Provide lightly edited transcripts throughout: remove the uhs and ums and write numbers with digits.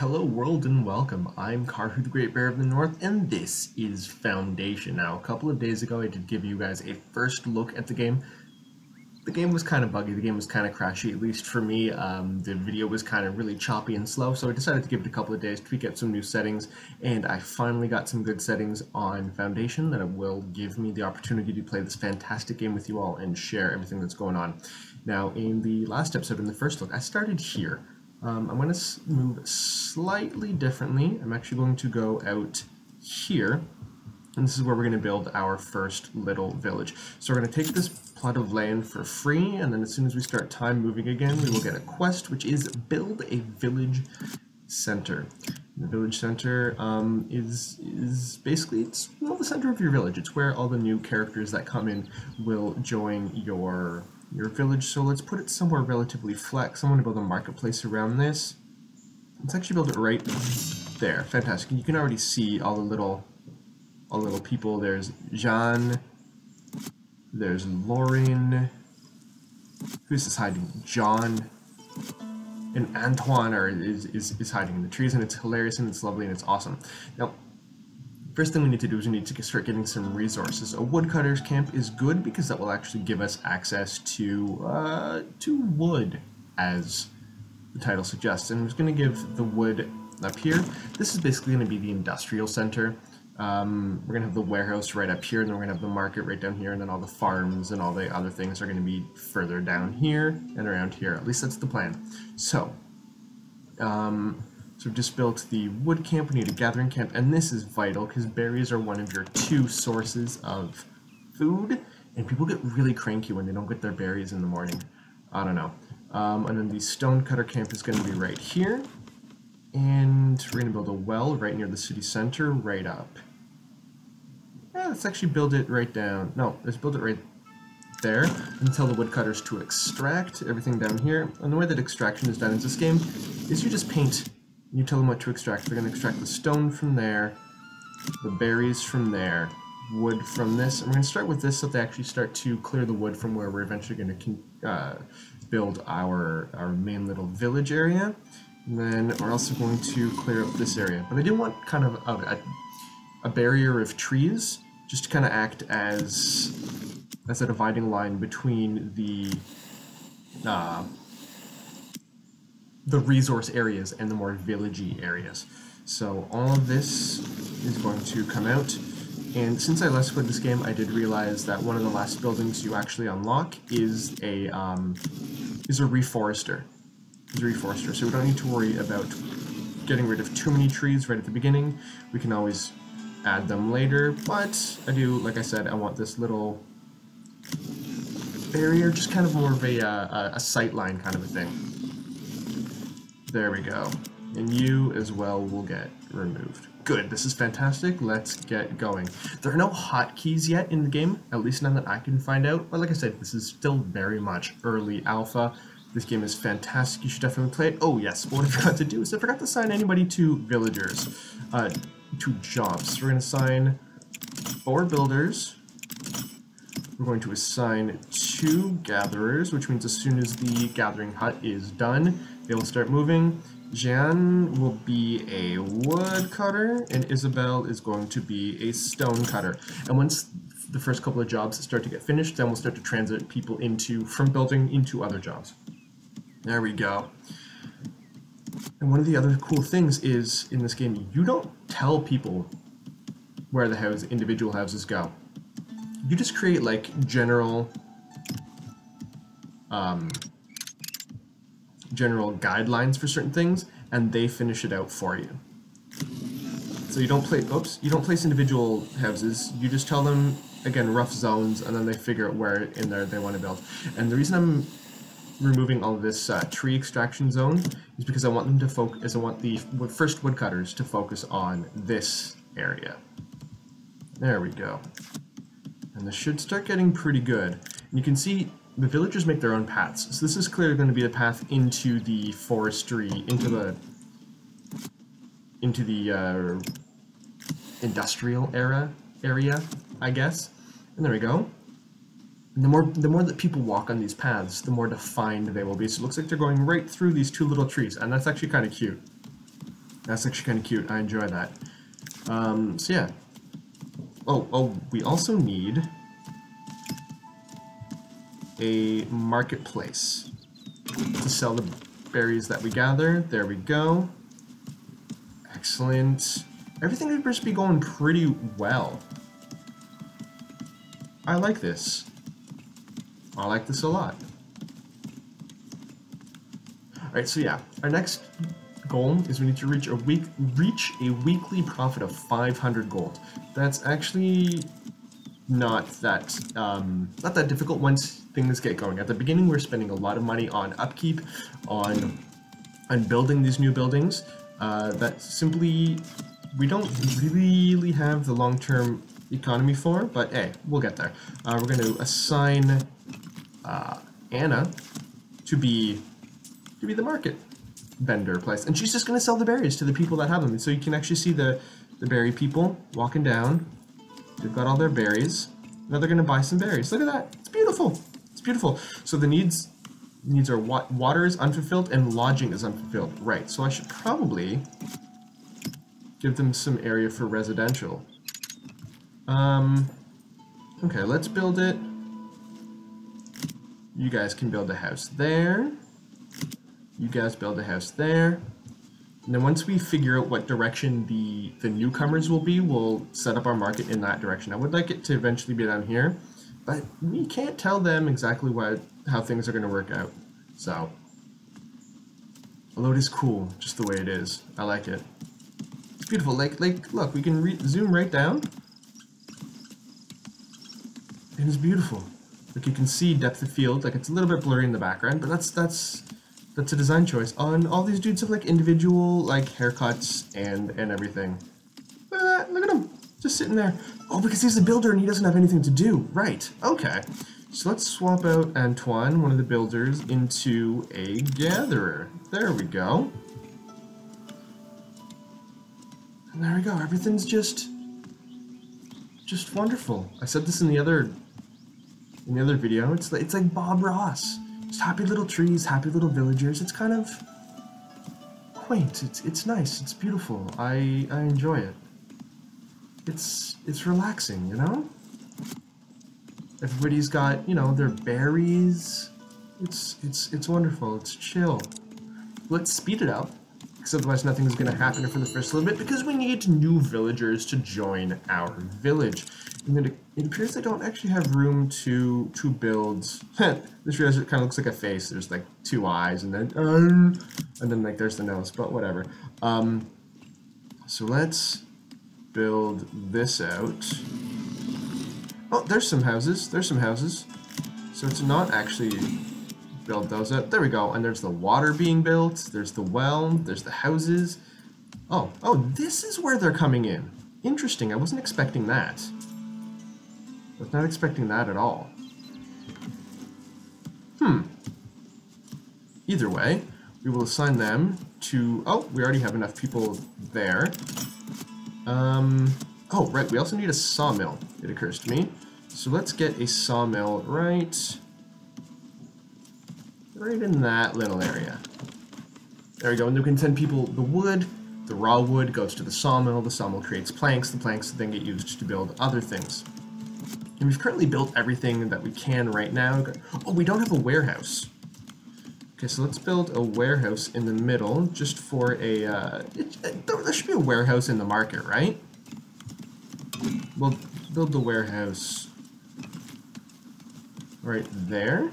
Hello world and welcome. I'm Carhu, the Great Bear of the North, and this is Foundation. Now, a couple of days ago I did give you guys a first look at the game. The game was kind of buggy, the game was kind of crashy, at least for me. The video was kind of really choppy and slow, so I decided to give it a couple of days, tweak out some new settings, and I finally got some good settings on Foundation that will give me the opportunity to play this fantastic game with you all and share everything that's going on. Now, in the last episode, in the first look, I started here. I'm going to move slightly differently. I'm actually going to go out here, and this is where we're going to build our first little village. So we're going to take this plot of land for free, and then as soon as we start time moving again, we will get a quest, which is build a village center. The village center is basically, it's the center of your village. It's where all the new characters that come in will join your village. So let's put it somewhere relatively flat. So I'm going to build a marketplace around this. Let's actually build it right there. Fantastic. You can already see all the little people. There's Jean. There's Lauren. Who's this hiding? John. And Antoine is hiding in the trees, and it's hilarious and it's lovely and it's awesome. Now, first thing we need to do is we need to start getting some resources. A woodcutter's camp is good because that will actually give us access to wood, as the title suggests. And I'm just going to give the wood up here. This is basically going to be the industrial center. We're going to have the warehouse right up here, and then we're going to have the market right down here, and then all the farms and all the other things are going to be further down here and around here. At least that's the plan. So, So we've just built the wood camp, we need a gathering camp, and this is vital because berries are one of your two sources of food, and people get really cranky when they don't get their berries in the morning. I don't know. And then the stonecutter camp is going to be right here, and we're going to build a well right near the city center, right up. Yeah, let's actually build it right down. No, let's build it right there and tell the woodcutters to extract everything down here. And the way that extraction is done in this game is you just paint. You tell them what to extract. They're going to extract the stone from there, the berries from there, wood from this. And we're going to start with this so that they actually start to clear the wood from where we're eventually going to build our main little village area. And then we're also going to clear up this area. But I do want kind of a barrier of trees just to kind of act as a dividing line between the resource areas and the more villagey areas. So all of this is going to come out, and since I last played this game, I did realize that one of the last buildings you actually unlock is a reforester. So we don't need to worry about getting rid of too many trees right at the beginning. We can always add them later, but I do, like I said, I want this little barrier, just kind of more of a sight line kind of a thing. There we go. And you as well will get removed. Good, this is fantastic. Let's get going. There are no hotkeys yet in the game, at least none that I can find out. But like I said, this is still very much early alpha. This game is fantastic. You should definitely play it. Oh yes, what I forgot to do is I forgot to assign anybody to villagers, to jobs. So we're going to assign 4 builders. We're going to assign 2 gatherers, which means as soon as the gathering hut is done, they will start moving. Jean will be a woodcutter, and Isabel is going to be a stonecutter. And once the first couple of jobs start to get finished, then we'll start to transit people from building into other jobs. There we go. And one of the other cool things is, in this game, you don't tell people where the individual houses go. You just create, like, general guidelines for certain things, and they finish it out for you. So you don't place individual houses, you just tell them, again, rough zones, and then they figure out where in there they want to build. And the reason I'm removing all of this tree extraction zone is because I want them to focus, I want the first woodcutters to focus on this area. There we go. And this should start getting pretty good. And you can see the villagers make their own paths, so this is clearly going to be the path into the forestry, into the industrial area, I guess. And there we go. And the more that people walk on these paths, the more defined they will be. So it looks like they're going right through these 2 little trees, and that's actually kind of cute. That's actually kind of cute. I enjoy that. So yeah. Oh, we also need a marketplace to sell the berries that we gather. There we go. Excellent. Everything appears to be going pretty well. I like this. I like this a lot. Alright, so yeah, our next goal is we need to reach a weekly profit of 500 gold. That's actually not that not that difficult once things get going. At the beginning, we're spending a lot of money on upkeep, on building these new buildings. That simply we don't really have the long-term economy for, but hey, we'll get there. We're going to assign Anna to be the market vendor place, and she's just going to sell the berries to the people that have them. And so you can actually see the berry people walking down. They've got all their berries. Now they're going to buy some berries. Look at that. It's beautiful. It's beautiful. So the needs are water is unfulfilled and lodging is unfulfilled. Right. So I should probably give them some area for residential. Okay, let's build it. You guys can build a house there. You guys build a house there. And then once we figure out what direction the newcomers will be, we'll set up our market in that direction. I would like it to eventually be down here, but we can't tell them exactly how things are going to work out. So, although it is cool just the way it is, I like it. It's beautiful. Like look, we can zoom right down, and it's beautiful. Like you can see depth of field. Like it's a little bit blurry in the background, but that's a design choice. On all these dudes have like individual like haircuts and everything. Look at that! Look at him, just sitting there. Oh, because he's a builder and he doesn't have anything to do. Right? Okay. So let's swap out Antoine, one of the builders, into a gatherer. There we go. And there we go. Everything's just wonderful. I said this in the other video. It's like Bob Ross. Just happy little trees, happy little villagers. It's kind of quaint. It's nice. It's beautiful. I enjoy it. It's relaxing, you know? Everybody's got, you know, their berries. It's wonderful. It's chill. Let's speed it up, because otherwise nothing's going to happen for the first little bit, because we need new villagers to join our village. And then it appears they don't actually have room to build. This realizes it kind of looks like a face. There's like two eyes, and then like there's the nose, but whatever. So let's build this out. Oh, there's some houses. There's some houses. So it's not actually build those out. There we go. And there's the water being built. There's the well. There's the houses. Oh, this is where they're coming in. Interesting. I wasn't expecting that. I was not expecting that at all. Either way, we will assign them to... Oh, we already have enough people there. Oh, right, we also need a sawmill, it occurs to me. So let's get a sawmill right in that little area. There we go, and we can send people the wood. The raw wood goes to the sawmill creates planks, the planks then get used to build other things. And we've currently built everything that we can right now. Oh, we don't have a warehouse. Okay, so let's build a warehouse in the middle, just for a... there should be a warehouse in the market, right? We'll build the warehouse right there.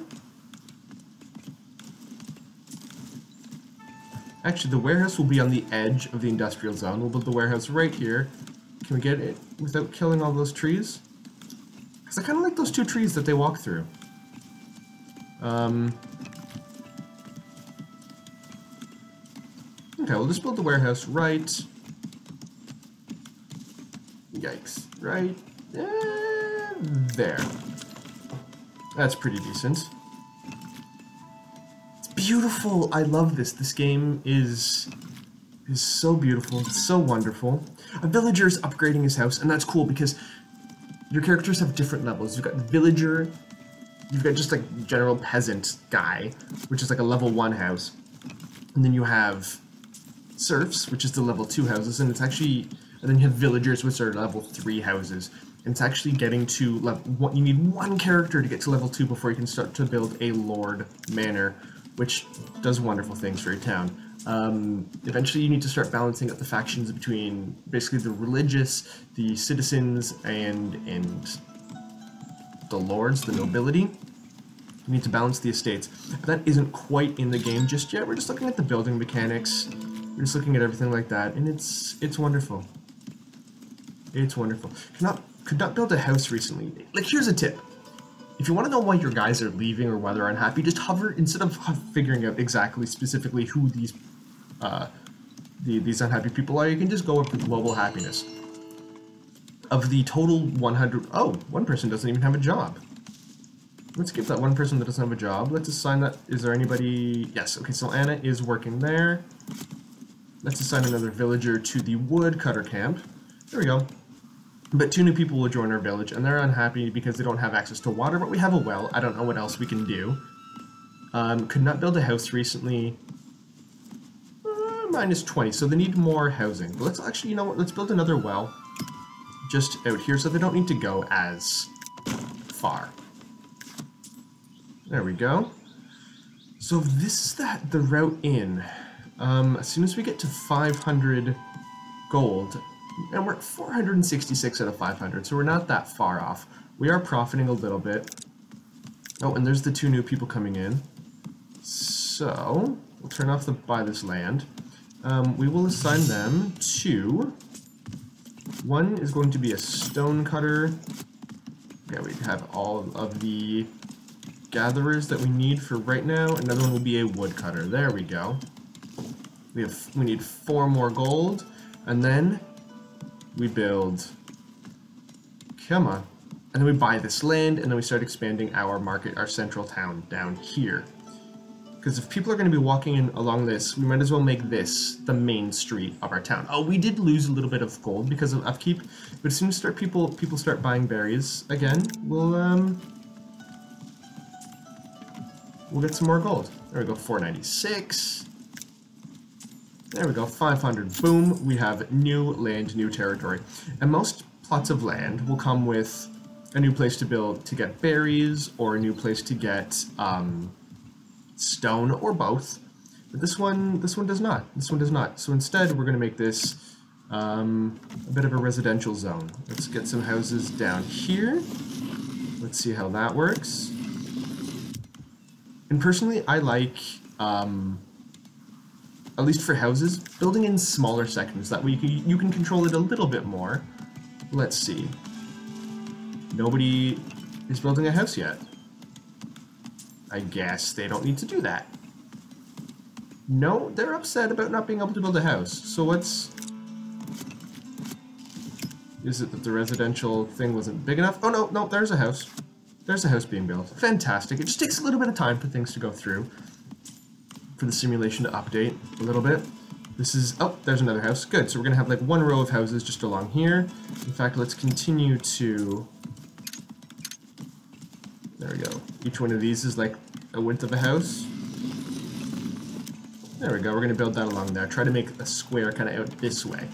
Actually, the warehouse will be on the edge of the industrial zone. We'll build the warehouse right here. Can we get it without killing all those trees? I kind of like those two trees that they walk through. Okay, we'll just build the warehouse right... Yikes. Right there. That's pretty decent. It's beautiful! I love this. This game is so beautiful. It's so wonderful. A villager's upgrading his house, and that's cool because your characters have different levels. You've got villager, you've got just like general peasant guy, which is like a level 1 house, and then you have serfs, which is the level 2 houses, and it's actually, and then you have villagers, which are level 3 houses. And it's actually getting to level 1. You need one character to get to level 2 before you can start to build a lord manor, which does wonderful things for your town. Eventually you need to start balancing up the factions between basically the religious, the citizens, and the lords, the nobility. You need to balance the estates. But that isn't quite in the game just yet. We're just looking at the building mechanics. We're just looking at everything like that, and it's wonderful. It's wonderful. Could not build a house recently. Like, here's a tip. If you want to know why your guys are leaving or why they're unhappy, just hover, instead of figuring out exactly, specifically who these unhappy people are, you can just go up with global happiness. Of the total 100, oh, one person doesn't even have a job. Let's give that one person that doesn't have a job. Let's assign that, is there anybody, yes, okay, so Anna is working there. Let's assign another villager to the woodcutter camp. There we go. But 2 new people will join our village, and they're unhappy because they don't have access to water, but we have a well. I don't know what else we can do. Could not build a house recently. Minus 20, so they need more housing. But let's actually, you know what, let's build another well just out here so they don't need to go as far. There we go. So this is the route in. As soon as we get to 500 gold, and we're at 466 out of 500, so we're not that far off. We are profiting a little bit. Oh, and there's the 2 new people coming in. So, we'll turn off the buy this land. We will assign them to... One is going to be a stone cutter. Yeah, we have all of the gatherers that we need for right now. Another one will be a woodcutter. There we go. We need 4 more gold, and then... we build, come on, and then we buy this land, and then we start expanding our market, our central town down here. Because if people are going to be walking in along this, we might as well make this the main street of our town. Oh, we did lose a little bit of gold because of upkeep, but as soon as people start buying berries again, we'll get some more gold. There we go, 496. There we go, 500. Boom, we have new land, new territory. And most plots of land will come with a new place to build, to get berries, or a new place to get stone, or both. But this one does not. This one does not. So instead, we're going to make this a bit of a residential zone. Let's get some houses down here. Let's see how that works. And personally, I like... at least for houses, building in smaller sections. That way you can control it a little bit more. Let's see. Nobody is building a house yet. I guess they don't need to do that. No, they're upset about not being able to build a house. So what's... Is it that the residential thing wasn't big enough? Oh no, no, there's a house. There's a house being built. Fantastic. It just takes a little bit of time for things to go through. For the simulation to update a little bit. This is, oh, there's another house. Good, so we're gonna have like one row of houses just along here. In fact, let's continue to, there we go. Each one of these is like a width of a house. There we go, we're gonna build that along there. Try to make a square kind of out this way.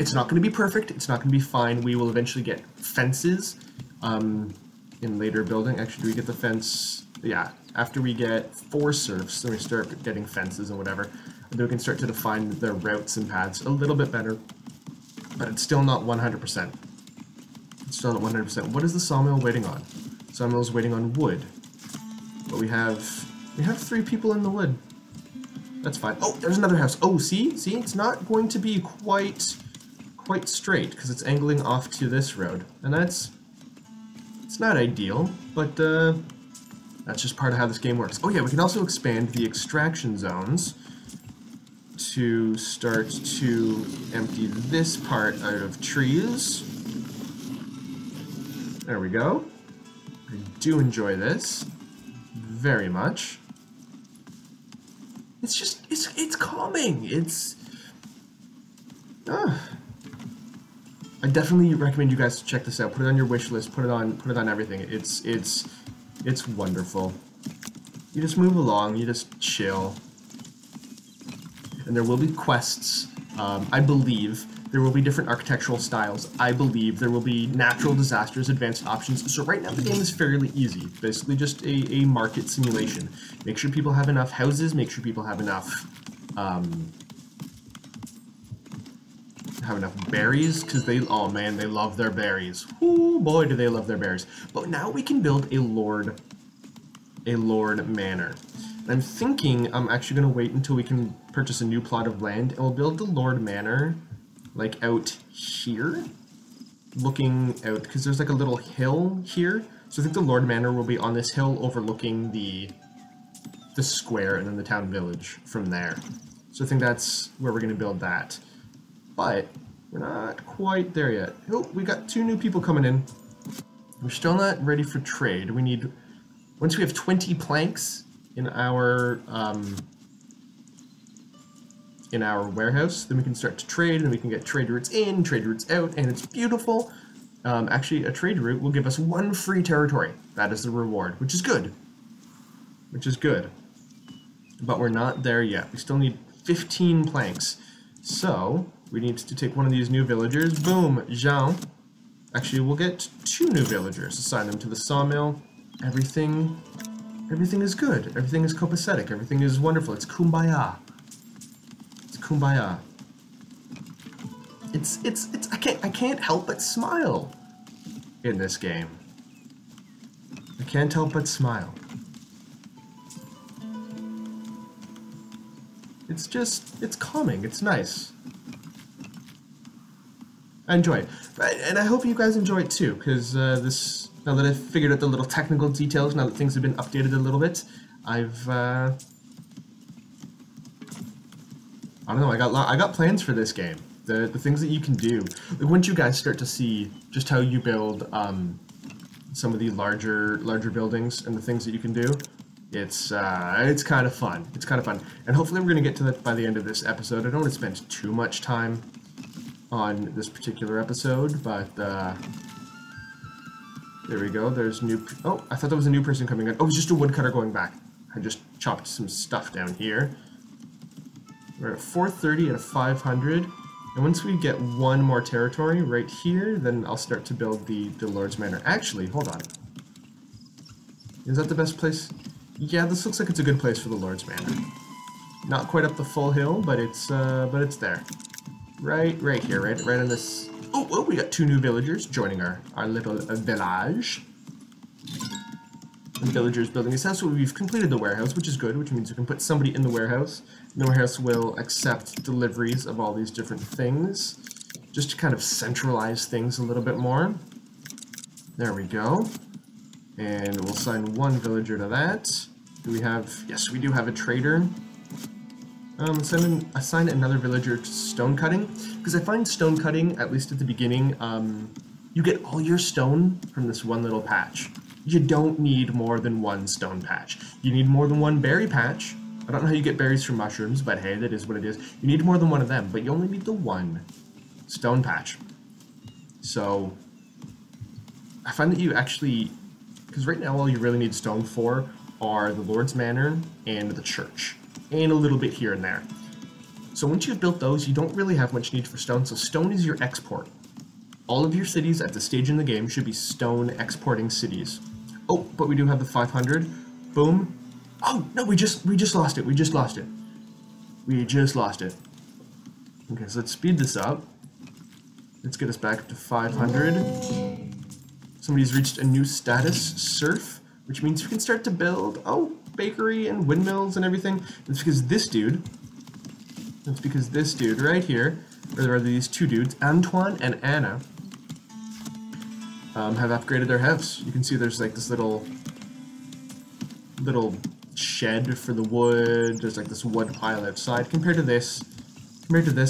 It's not gonna be perfect, it's not gonna be fine. We will eventually get fences in later building. Actually, do we get the fence? Yeah, after we get 4 serfs, then we start getting fences and whatever, and then we can start to define their routes and paths a little bit better, but it's still not 100%. It's still not 100%. What is the sawmill waiting on? Sawmill's waiting on wood, but we have 3 people in the wood. That's fine. Oh, there's another house. Oh, see, it's not going to be quite straight because it's angling off to this road, and it's not ideal, but that's just part of how this game works. Oh yeah, we can also expand the extraction zones to start to empty this part out of trees. There we go. I do enjoy this very much. It's just, it's calming. It's... I definitely recommend you guys to check this out. Put it on your wish list. Put it on everything. It's wonderful. You just move along, you just chill. and there will be quests. I believe there will be different architectural styles. I believe there will be natural disasters, advanced options. So right now the game is fairly easy. It's basically just a market simulation. Make sure people have enough houses, make sure people have enough berries, because they, oh man, they love their berries. Oh boy, do they love their berries. But now we can build a lord manor. I'm thinking I'm actually going to wait until we can purchase a new plot of land, and we'll build the Lord Manor, like, out here, looking out, because there's, like, a little hill here, so I think the Lord Manor will be on this hill overlooking the square and then the town village from there. So I think that's where we're going to build that, but we're not quite there yet. Oh, we got 2 new people coming in. We're still not ready for trade. We need, once we have 20 planks in our warehouse, then we can start to trade, and we can get trade routes in, trade routes out, and it's beautiful. Actually, a trade route will give us 1 free territory. That is the reward, which is good. Which is good. But we're not there yet. We still need 15 planks. So, we need to take one of these new villagers. Boom, Jean. Actually, we'll get 2 new villagers. Assign them to the sawmill. Everything is good. Everything is copacetic. Everything is wonderful. It's kumbaya. It's kumbaya. It's I can't help but smile in this game. I can't help but smile. It's just, it's calming. It's nice. I enjoy it. And I hope you guys enjoy it too, because this, now that I've figured out the little technical details, now that things have been updated a little bit, I've, I don't know, I got plans for this game. The things that you can do. Like, once you guys start to see just how you build some of the larger buildings and the things that you can do, it's kind of fun. It's kind of fun. And hopefully we're going to get to that by the end of this episode. I don't want to spend too much time on this particular episode, but, there we go, there's new... Oh, I thought that was a new person coming in. Oh, it was just a woodcutter going back. I just chopped some stuff down here. We're at 430 out of 500. And once we get 1 more territory right here, then I'll start to build the Lord's Manor. Actually, hold on. Is that the best place? Yeah, this looks like it's a good place for the Lord's Manor. Not quite up the full hill, but it's there. Right here, right on this... Oh, we got 2 new villagers joining our little village. The villagers building this house. So we've completed the warehouse, which is good, which means we can put somebody in the warehouse. And the warehouse will accept deliveries of all these different things, just to kind of centralize things a little bit more. There we go. And we'll assign 1 villager to that. Do we have... Yes, we do have a trader. Assign another villager to stone cutting, because I find stone cutting, at least at the beginning, you get all your stone from this one little patch. You don't need more than 1 stone patch. You need more than 1 berry patch. I don't know how you get berries from mushrooms, but hey, that is what it is. You need more than 1 of them, but you only need the 1 stone patch. So, I find that you actually, because right now all you really need stone for are the Lord's Manor and the church, and a little bit here and there. So once you've built those, you don't really have much need for stone, so stone is your export. All of your cities at the stage in the game should be stone exporting cities. Oh, but we do have the 500. Boom. Oh, no, we just lost it. We just lost it. Okay, so let's speed this up. Let's get us back up to 500. Somebody's reached a new status, serf, which means we can start to build, oh, bakery and windmills and everything. That's because this dude right here, or there are these 2 dudes, Antoine and Anna, have upgraded their house. You can see there's like this little shed for the wood. There's like this wood pile outside compared to this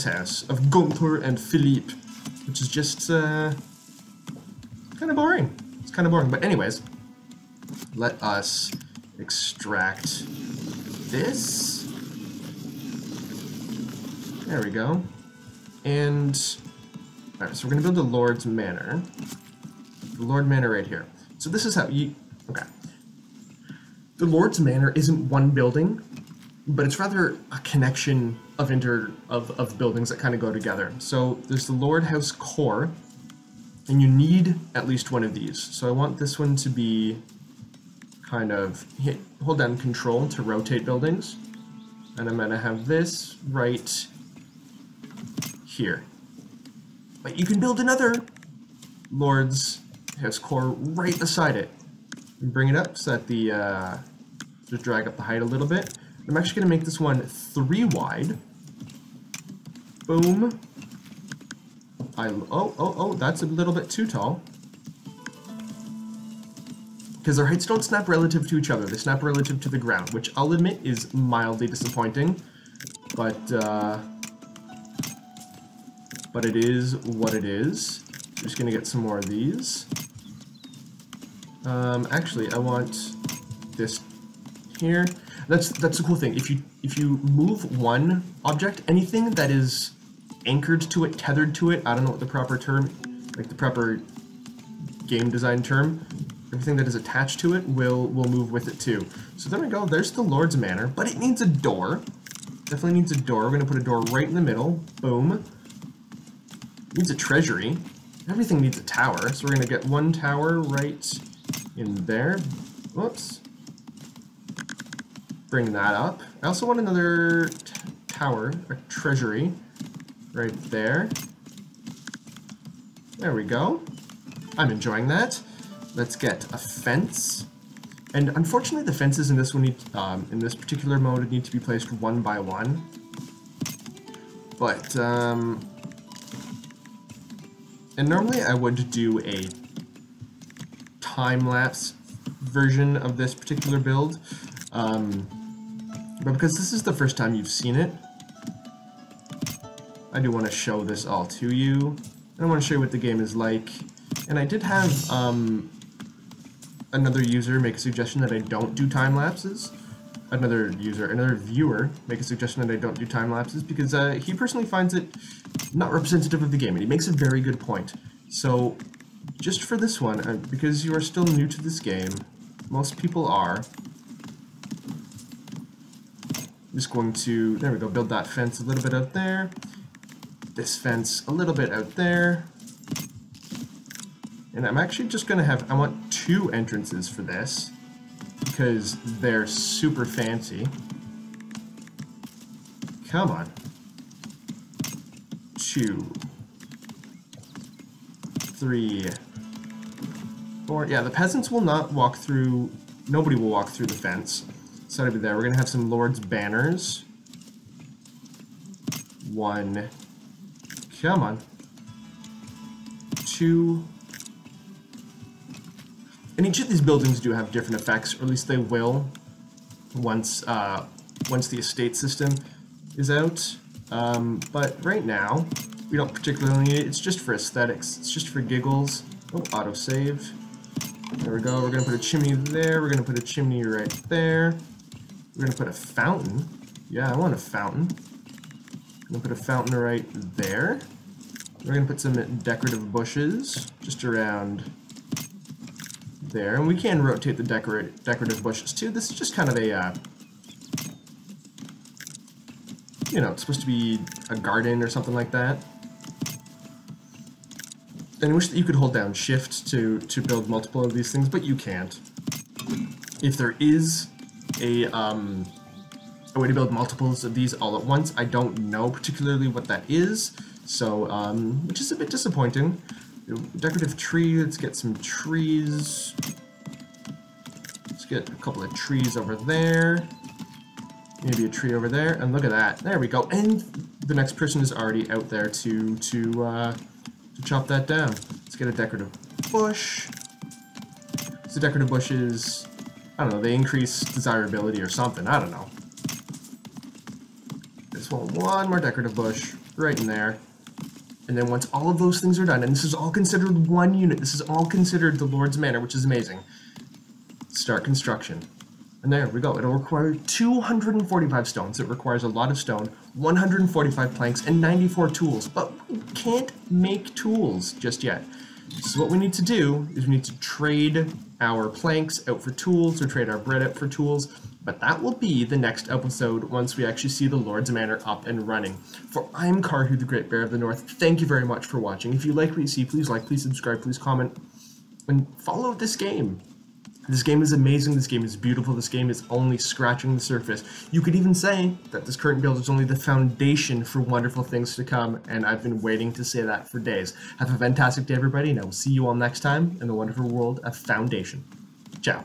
house of Gunther and Philippe, which is just kind of boring. It's kind of boring, but anyways, let us extract this. There we go. And alright, so we're gonna build the Lord's Manor. The Lord Manor right here. So this is how you, okay. The Lord's Manor isn't one building, but it's rather a connection of buildings that kind of go together. So there's the Lord House Core, and you need at least one of these. So I want this one to be kind of, hold down Control to rotate buildings, and I'm gonna have this right here. But you can build another Lord's House Core right beside it. And bring it up so that the, just drag up the height a little bit. I'm actually gonna make this one 3 wide. Boom. Oh, that's a little bit too tall. Because their heights don't snap relative to each other, they snap relative to the ground, which I'll admit is mildly disappointing, but it is what it is. Just gonna get some more of these. Actually, I want this here. That's the cool thing. If you move one object, anything that is anchored to it, tethered to it, I don't know what the proper term, like the proper game design term, everything that is attached to it will move with it too. So there we go. There's the Lord's Manor, but it needs a door. Definitely needs a door. We're gonna put a door right in the middle. Boom. It needs a treasury. Everything needs a tower, so we're gonna get one tower right in there. Whoops. Bring that up. I also want another tower, a treasury, right there. There we go. I'm enjoying that. Let's get a fence. And unfortunately, the fences in this one need, in this particular mode, need to be placed 1 by 1. But and normally I would do a time lapse version of this particular build. But because this is the first time you've seen it, I do want to show this all to you. I want to show you what the game is like. And I did have another user make a suggestion that I don't do time lapses. Another viewer make a suggestion that I don't do time lapses because he personally finds it not representative of the game, and he makes a very good point. So just for this one, because you are still new to this game, most people are. Just going to, there we go, build that fence a little bit out there, this fence a little bit out there, and I'm actually just going to have, I want 2 entrances for this, because they're super fancy. Come on. 2, 3, 4, yeah, the peasants will not walk through, nobody will walk through the fence. So that'll be there. We're gonna have some Lord's banners. 1. Come on. 2. And each of these buildings do have different effects, or at least they will, once the estate system is out. But right now, we don't particularly need it. It's just for aesthetics. It's just for giggles. Oh, autosave. There we go. We're gonna put a chimney there. We're gonna put a chimney right there. We're gonna put a fountain. Yeah, I want a fountain. I'm gonna put a fountain right there. We're gonna put some decorative bushes just around there, and we can rotate the decorative bushes too. This is just kind of a, you know, it's supposed to be a garden or something like that. And I wish that you could hold down Shift to build multiple of these things, but you can't. If there is a way to build multiples of these all at once, I don't know particularly what that is, so which is a bit disappointing. Decorative tree, let's get some trees. Let's get a couple of trees over there. Maybe a tree over there, and look at that. There we go, and the next person is already out there to chop that down. Let's get a decorative bush. So decorative bushes, I don't know, they increase desirability or something, I don't know. Just want one more decorative bush right in there. And then once all of those things are done, and this is all considered one unit, this is all considered the Lord's Manor, which is amazing. Start construction. And there we go. It'll require 245 stone, so it requires a lot of stone, 145 planks, and 94 tools. But we can't make tools just yet. So what we need to do is we need to trade our planks out for tools, or trade our bread out for tools. But that will be the next episode once we actually see the Lord's Manor up and running. For I'm Carhu, the Great Bear of the North. Thank you very much for watching. If you like what you see, please like, please subscribe, please comment, and follow this game. This game is amazing, this game is beautiful, this game is only scratching the surface. You could even say that this current build is only the foundation for wonderful things to come, and I've been waiting to say that for days. Have a fantastic day, everybody, and I will see you all next time in the wonderful world of Foundation. Ciao.